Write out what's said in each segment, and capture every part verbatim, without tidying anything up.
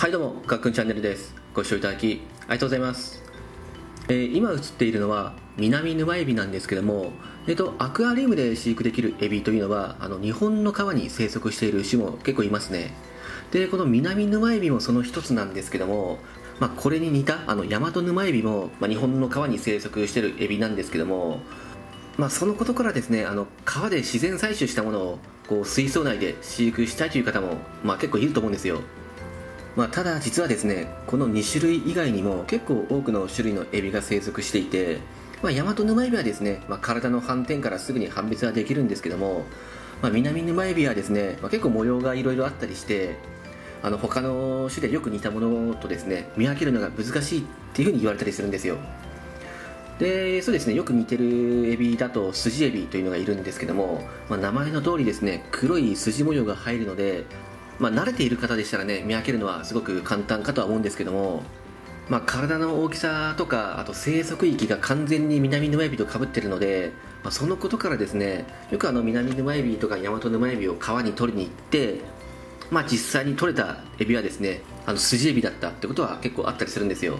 はい、どうも、かっくんチャンネルです。ご視聴いただきありがとうございます。えー、今映っているのは南沼エビなんですけども、えー、とアクアリウムで飼育できるエビというのはあの日本の川に生息している種も結構いますね。でこの南沼エビもその一つなんですけども、まあ、これに似たあの大和沼エビも、まあ、日本の川に生息しているエビなんですけども、まあ、そのことからですね、あの川で自然採取したものをこう水槽内で飼育したいという方も、まあ、結構いると思うんですよ。まあ、ただ実はですね、このに種類以外にも結構多くの種類のエビが生息していて、まあ、大和沼エビはですね、まあ、体の斑点からすぐに判別はできるんですけども、まあ、南沼エビはですね、まあ、結構模様がいろいろあったりして、あの他の種でよく似たものとですね見分けるのが難しいっていうふうに言われたりするんですよ。でそうですね、よく似てるエビだとスジエビというのがいるんですけども、まあ、名前の通りですね黒い筋模様が入るので、まあ、慣れている方でしたらね見分けるのはすごく簡単かとは思うんですけども、まあ、体の大きさとかあと生息域が完全に南沼エビとかぶってるので、まあ、そのことからですねよくあの南沼エビとか大和沼エビを川に取りに行って、まあ、実際に取れたエビはですねあのスジエビだったってことは結構あったりするんですよ。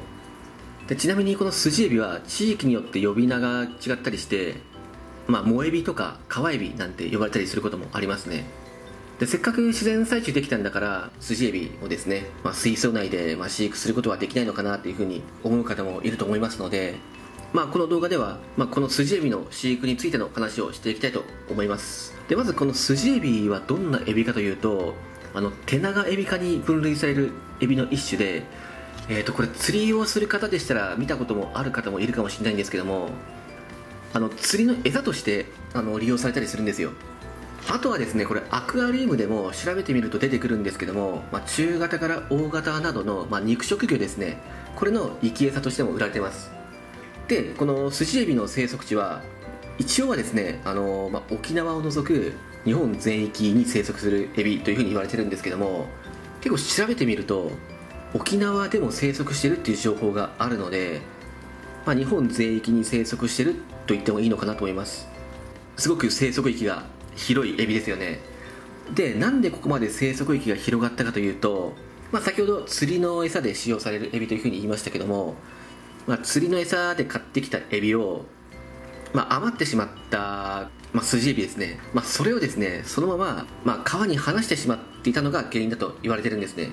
でちなみにこのスジエビは地域によって呼び名が違ったりして、まあ、萌エビとか川エビなんて呼ばれたりすることもありますね。でせっかく自然採取できたんだからスジエビをですね、まあ、水槽内でまあ飼育することはできないのかなというふうに思う方もいると思いますので、まあ、この動画では、まあ、このスジエビの飼育についての話をしていきたいと思います。でまずこのスジエビはどんなエビかというと、あのテナガエビ科に分類されるエビの一種で、えー、とこれ釣りをする方でしたら見たこともある方もいるかもしれないんですけども、あの釣りの餌としてあの利用されたりするんですよ。あとはですねこれアクアリウムでも調べてみると出てくるんですけども、まあ、中型から大型などの、まあ、肉食魚ですね、これの生き餌としても売られてます。でこのスジエビの生息地は一応はですねあの、まあ、沖縄を除く日本全域に生息するエビというふうに言われてるんですけども、結構調べてみると沖縄でも生息してるっていう情報があるので、まあ、日本全域に生息してると言ってもいいのかなと思います。すごく生息域が広いエビですよね。でなんでここまで生息域が広がったかというと、まあ、先ほど釣りの餌で使用されるエビというふうに言いましたけども、まあ、釣りの餌で買ってきたエビを、まあ、余ってしまった、まあ、スジエビですね、まあ、それをですねそのまま、まあ、川に放してしまっていたのが原因だと言われてるんですね。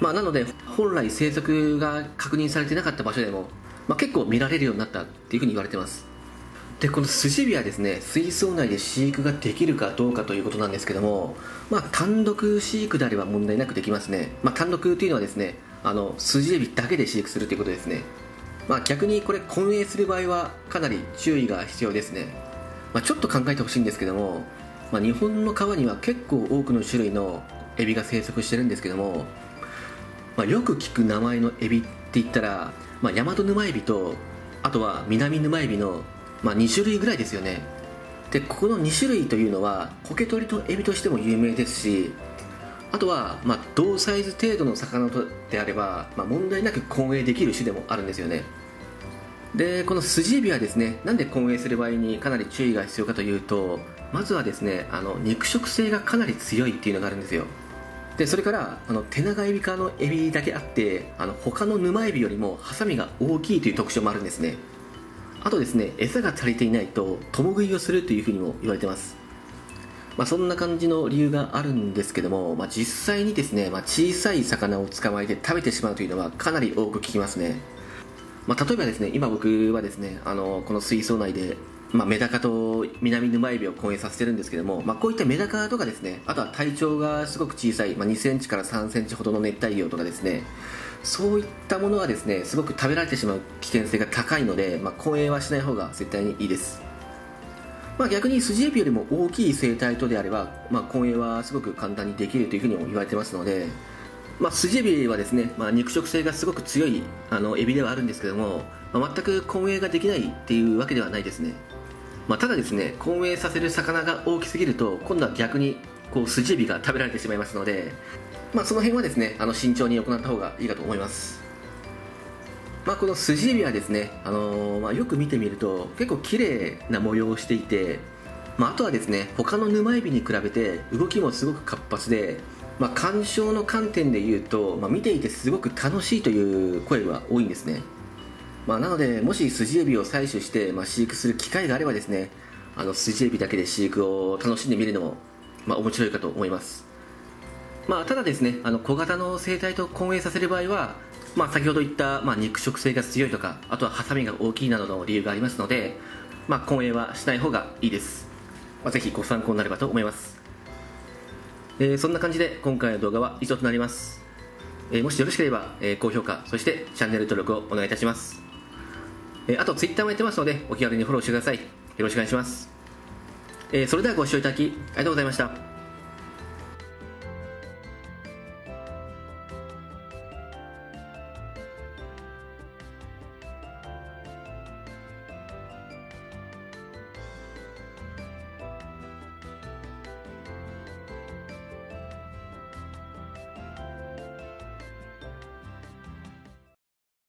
まあ、なので本来生息が確認されていなかった場所でも、まあ、結構見られるようになったっていうふうに言われてます。でこのスジエビはですね水槽内で飼育ができるかどうかということなんですけども、まあ、単独飼育であれば問題なくできますね。まあ、単独というのはですねあのスジエビだけで飼育するということですね。まあ、逆にこれ混泳する場合はかなり注意が必要ですね。まあ、ちょっと考えてほしいんですけども、まあ、日本の川には結構多くの種類のエビが生息してるんですけども、まあ、よく聞く名前のエビって言ったら、まあ、大和沼エビとあとは南沼エビのまあ、に種類ぐらいですよね。でここのに種類というのはコケ取りのエビとしても有名ですし、あとはまあ同サイズ程度の魚であれば、まあ、問題なく混泳できる種でもあるんですよね。でこのスジエビはですねなんで混泳する場合にかなり注意が必要かというと、まずはですねあの肉食性がかなり強いっていうのがあるんですよ。でそれからあのテナガエビ科のエビだけあって、あの他の沼エビよりもハサミが大きいという特徴もあるんですね。あとですね餌が足りていないと共食いをするというふうにも言われてます。まあ、そんな感じの理由があるんですけども、まあ、実際にですね、まあ、小さい魚を捕まえて食べてしまうというのはかなり多く聞きますね。まあ、例えばですね今僕はですねあのこの水槽内で、まあ、メダカと南沼エビを混泳させてるんですけども、まあ、こういったメダカとかですね、あとは体長がすごく小さい、まあ、にセンチからさんセンチほどの熱帯魚とかですね、そういったものはですねすごく食べられてしまう危険性が高いので、まあ、混泳はしない方が絶対にいいです。まあ、逆にスジエビよりも大きい生態とであれば、まあ、混泳はすごく簡単にできるというふうにも言われてますので、まあ、スジエビはですね、まあ、肉食性がすごく強いあのエビではあるんですけども、まあ、全く混泳ができないっていうわけではないですね。まあ、ただですね混泳させる魚が大きすぎると今度は逆にこうスジエビが食べられてしまいますので、まあ、その辺はですねあの慎重に行った方がいいかと思います。まあ、このスジエビはですね、あのーまあ、よく見てみると結構綺麗な模様をしていて、まあ、あとはですね他の沼エビに比べて動きもすごく活発で、まあ、鑑賞の観点で言うと、まあ、見ていてすごく楽しいという声は多いんですね。まあ、なのでもしスジエビを採取して、まあ、飼育する機会があればですね、あのスジエビだけで飼育を楽しんでみるのも、まあ、面白いかと思います。まあ、ただですね、あの小型の生態と混泳させる場合は、まあ、先ほど言った、まあ、肉食性が強いとか、あとはハサミが大きいなどの理由がありますので、まあ、混泳はしない方がいいです。まあ、ぜひご参考になればと思います。えー、そんな感じで今回の動画は以上となります。えー、もしよろしければ、えー、高評価、そしてチャンネル登録をお願いいたします。えー、あとツイッターもやってますので、お気軽にフォローしてください。よろしくお願いします。えー、それではご視聴いただきありがとうございました。